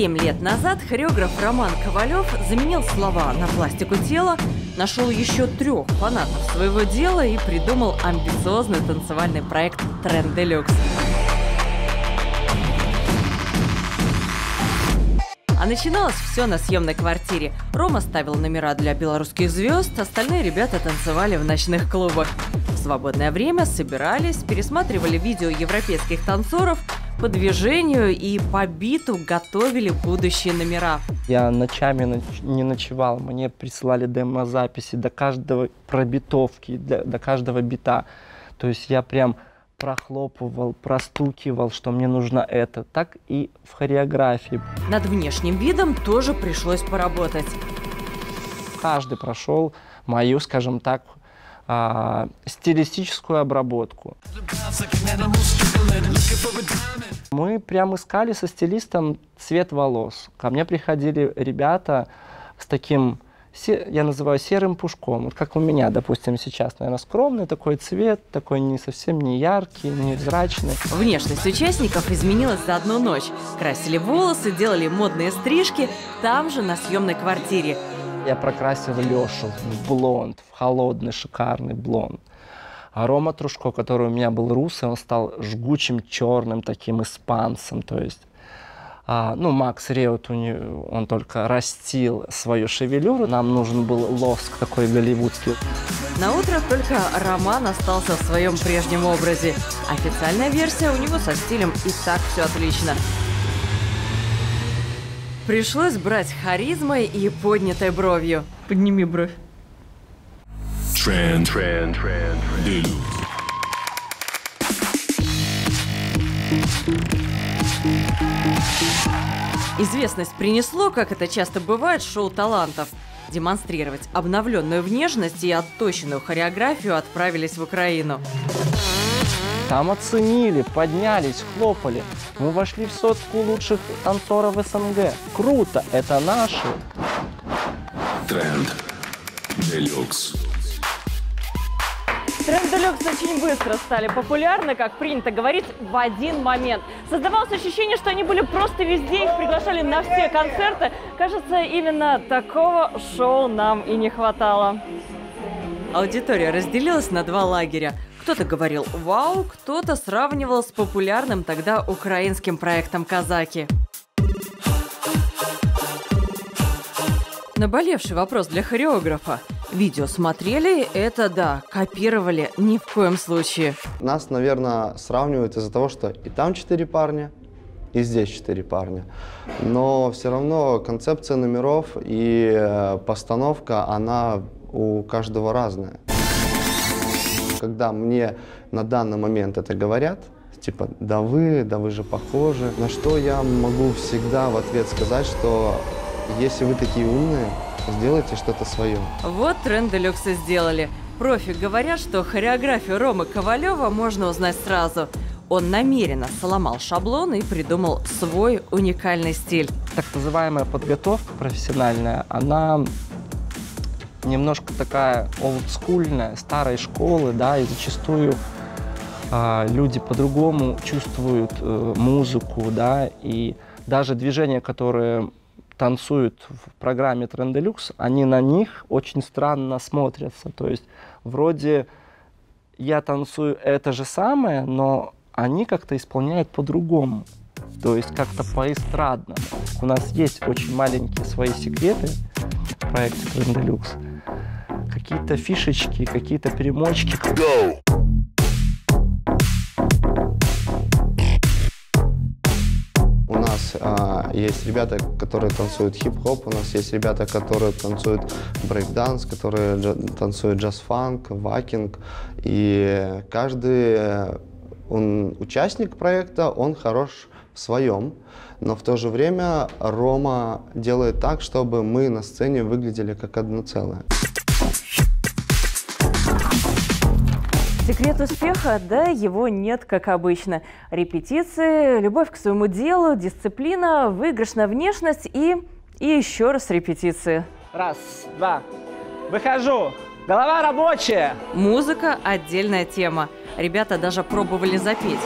7 лет назад хореограф Роман Ковалев заменил слова на пластику тела, нашел еще 3 фанатов своего дела и придумал амбициозный танцевальный проект Trend Deluxe. А начиналось все на съемной квартире. Рома ставил номера для белорусских звезд, остальные ребята танцевали в ночных клубах. В свободное время собирались, пересматривали видео европейских танцоров, по движению и по биту готовили будущие номера. Я ночами не ночевал, мне присылали демозаписи до каждого пробитовки, до каждого бита. То есть я прям прохлопывал, простукивал, что мне нужно это. Так и в хореографии. Над внешним видом тоже пришлось поработать. Каждый прошел мою, скажем так, стилистическую обработку. Мы прям искали со стилистом цвет волос. Ко мне приходили ребята с таким, я называю серым пушком, вот как у меня, допустим, сейчас, наверное, скромный такой цвет, такой не совсем не яркий, невзрачный. Внешность участников изменилась за одну ночь. Красили волосы, делали модные стрижки там же, на съемной квартире. Я прокрасил Лешу в блонд, в холодный, шикарный блонд. А Рома Трушко, который у меня был русый, он стал жгучим черным таким испанцем, то есть. Ну, Макс Реут, он только растил свою шевелюру. Нам нужен был лоск такой голливудский. На утро только Роман остался в своем прежнем образе. Официальная версия у него со стилем и так все отлично. Пришлось брать харизмой и поднятой бровью. Подними бровь. Известность принесло, как это часто бывает, шоу талантов. Демонстрировать обновленную внешность и отточенную хореографию отправились в Украину. Там оценили, поднялись, хлопали. Мы вошли в 100 лучших танцоров СНГ. Круто, это наши. Тренд Делюкс. Тренд Делюкс очень быстро стали популярны, как принято говорить, в один момент. Создавалось ощущение, что они были просто везде, их приглашали на все концерты. Кажется, именно такого шоу нам и не хватало. Аудитория разделилась на 2 лагеря. Кто-то говорил «Вау», кто-то сравнивал с популярным тогда украинским проектом «Казаки». Наболевший вопрос для хореографа. Видео смотрели, это да, копировали ни в коем случае. Нас, наверное, сравнивают из-за того, что и там 4 парня, и здесь 4 парня. Но все равно концепция номеров и постановка, она у каждого разная. Когда мне на данный момент это говорят, типа, да вы же похожи, на что я могу всегда в ответ сказать, что если вы такие умные, сделайте что-то свое. Вот Тренд Делюкс и сделали. Профи говорят, что хореографию Ромы Ковалева можно узнать сразу. Он намеренно сломал шаблон и придумал свой уникальный стиль. Так называемая подготовка профессиональная, она немножко такая олдскульная, старой школы, да, и зачастую люди по-другому чувствуют музыку, да, и даже движения, которые танцуют в программе Тренд Делюкс, они на них очень странно смотрятся, то есть вроде я танцую это же самое, но они как-то исполняют по-другому, то есть как-то по-эстрадно. У нас есть очень маленькие свои секреты в проекте Тренд Делюкс. Какие-то фишечки, какие-то примочки. Go! У нас есть ребята, которые танцуют хип-хоп, у нас есть ребята, которые танцуют брейк-данс, которые танцуют джаз-фанк, вакинг. И каждый участник проекта, он хорош в своем, но в то же время Рома делает так, чтобы мы на сцене выглядели как одно целое. Секрет успеха? Да, его нет, как обычно. Репетиции, любовь к своему делу, дисциплина, выигрышная внешность и еще раз репетиции. 1, 2, выхожу, голова рабочая. Музыка – отдельная тема. Ребята даже пробовали запеть.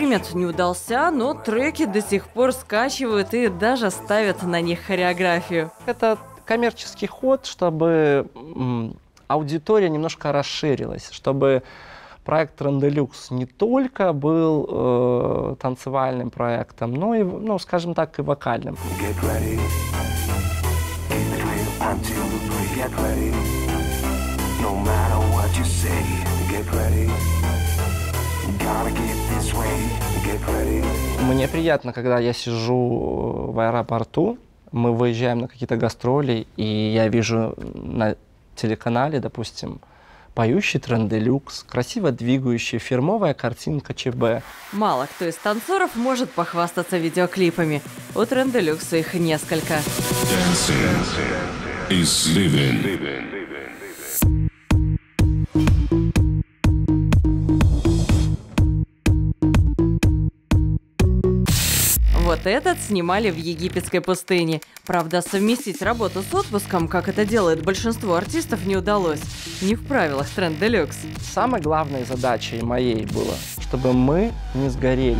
примет не удался, но треки до сих пор скачивают и даже ставят на них хореографию. Это коммерческий ход, чтобы аудитория немножко расширилась, чтобы проект Trend Deluxe не только был танцевальным проектом, но и, ну, скажем так, и вокальным. Мне приятно, когда я сижу в аэропорту, мы выезжаем на какие-то гастроли, и я вижу на телеканале, допустим, поющий Тренд Делюкс, красиво двигающий, фирмовая картинка ЧБ. Мало кто из танцоров может похвастаться видеоклипами. У Тренд Делюкса их несколько. Вот этот снимали в египетской пустыне. Правда, совместить работу с отпуском, как это делает большинство артистов, не удалось. Не в правилах Тренд Делюкс. Самой главной задачей моей было, чтобы мы не сгорели.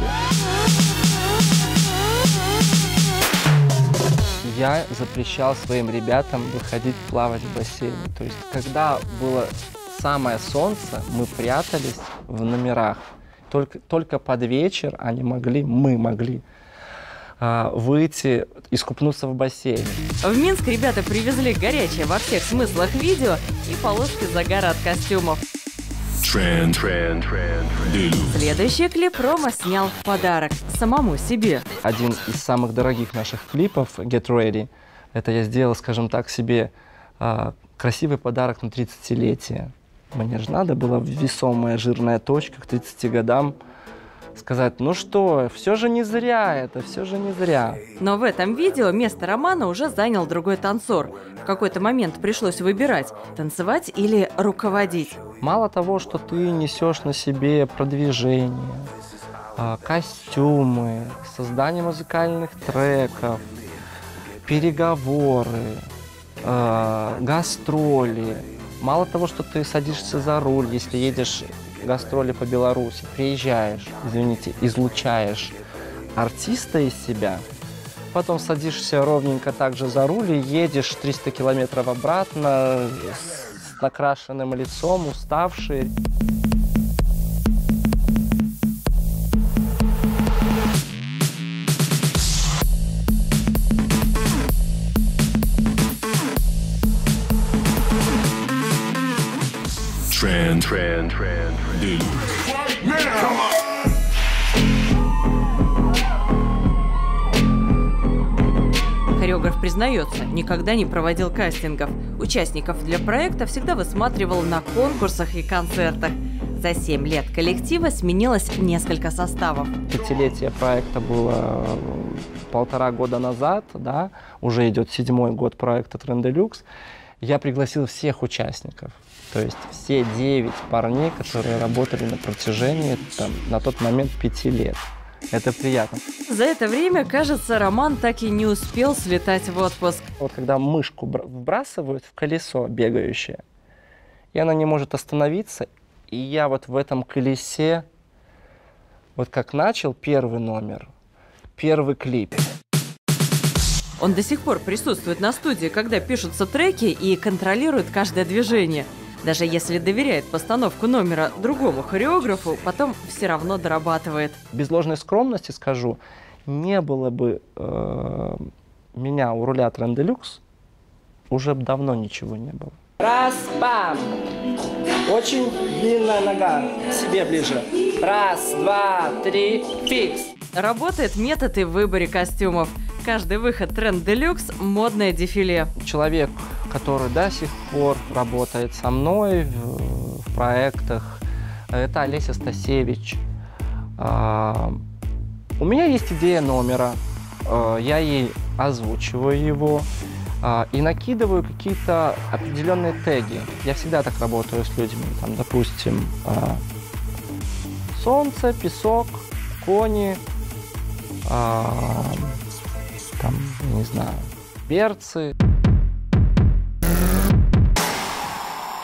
Я запрещал своим ребятам выходить плавать в бассейне. То есть, когда было самое солнце, мы прятались в номерах. Только под вечер они могли, мы могли выйти, искупнуться в бассейне. В Минск ребята привезли горячее во всех смыслах видео и полоски загара от костюмов. Следующий клип Рома снял в подарок самому себе. Один из самых дорогих наших клипов «Get Ready». Это я сделал, скажем так, себе красивый подарок на 30-летие. Мне же надо было весомая жирная точка к 30 годам. Сказать, ну что, все же не зря это, все же не зря. Но в этом видео место Романа уже занял другой танцор. В какой-то момент пришлось выбирать, танцевать или руководить. Мало того, что ты несешь на себе продвижение, костюмы, создание музыкальных треков, переговоры, гастроли. Мало того, что ты садишься за руль, если едешь гастроли по Беларуси, приезжаешь, извините, излучаешь артиста из себя, потом садишься ровненько также за руль и едешь 300 километров обратно с накрашенным лицом, уставший. Хореограф признается, никогда не проводил кастингов. Участников для проекта всегда высматривал на конкурсах и концертах. За 7 лет коллектива сменилось несколько составов. Пятилетие проекта было полтора года назад, да, уже идет 7-й год проекта Тренд Делюкс. Я пригласил всех участников, то есть все 9 парней, которые работали на протяжении, там, на тот момент 5 лет. Это приятно. За это время, кажется, Роман так и не успел слетать в отпуск. Вот когда мышку вбрасывают в колесо бегающее, и она не может остановиться, и я вот в этом колесе, вот как начал первый номер, первый клип. Он до сих пор присутствует на студии, когда пишутся треки, и контролирует каждое движение. Даже если доверяет постановку номера другому хореографу, потом все равно дорабатывает. Без ложной скромности скажу, не было бы меня у руля Тренд Делюкс, уже давно ничего не было. Раз, бам! Очень длинная нога, к себе ближе. Раз, два, три, фикс! Работает метод и в выборе костюмов. Каждый выход Тренд Делюкс – модное дефиле. Человек, который до сих пор работает со мной в проектах, это Олеся Стасевич. У меня есть идея номера, я ей озвучиваю его и накидываю какие-то определенные теги. Я всегда так работаю с людьми. Там, допустим, солнце, песок, кони, там, не знаю, перцы.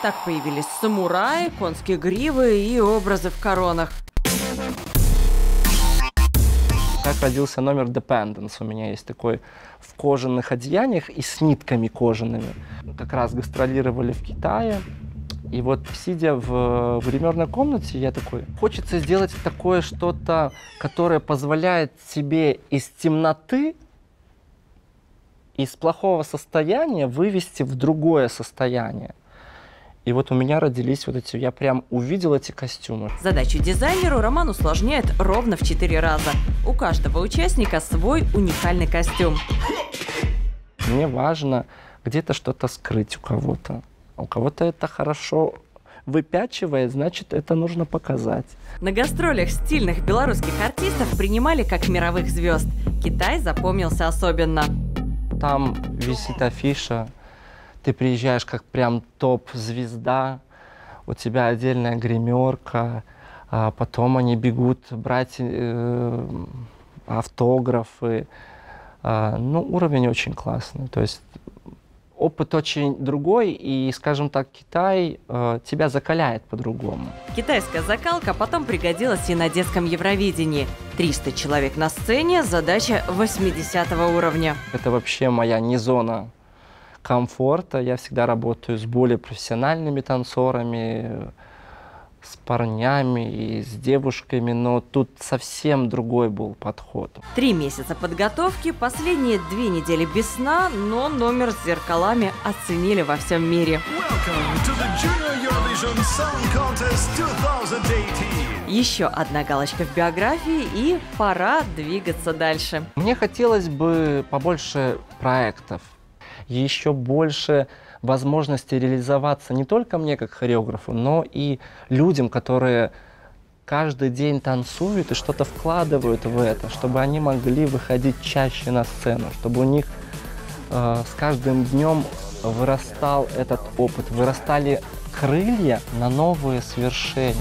Так появились самураи, конские гривы и образы в коронах. Так родился номер Dependence. У меня есть такой в кожаных одеяниях и с нитками кожаными. Как раз гастролировали в Китае. И вот, сидя в гримерной комнате, я такой, хочется сделать такое что-то, которое позволяет себе из темноты, из плохого состояния вывести в другое состояние. И вот у меня родились вот эти, я прям увидел эти костюмы. Задачу дизайнеру Роман усложняет ровно в 4 раза. У каждого участника свой уникальный костюм. Мне важно где-то что-то скрыть у кого-то. У кого-то это хорошо выпячивает, значит, это нужно показать. На гастролях стильных белорусских артистов принимали как мировых звезд. Китай запомнился особенно. Там висит афиша, ты приезжаешь как прям топ-звезда, у тебя отдельная гримерка, а потом они бегут брать автографы. Ну, уровень очень классный. То есть опыт очень другой, и, скажем так, Китай тебя закаляет по-другому. Китайская закалка потом пригодилась и на детском Евровидении. 300 человек на сцене, задача 80 уровня. Это вообще моя не зона комфорта. Я всегда работаю с более профессиональными танцорами, с парнями и с девушками, но тут совсем другой был подход. 3 месяца подготовки, последние 2 недели без сна, но номер с зеркалами оценили во всем мире. Еще одна галочка в биографии, и пора двигаться дальше. Мне хотелось бы побольше проектов, еще больше возможности реализоваться не только мне как хореографу, но и людям, которые каждый день танцуют и что-то вкладывают в это, чтобы они могли выходить чаще на сцену, чтобы у них с каждым днем вырастал этот опыт, вырастали крылья на новые свершения.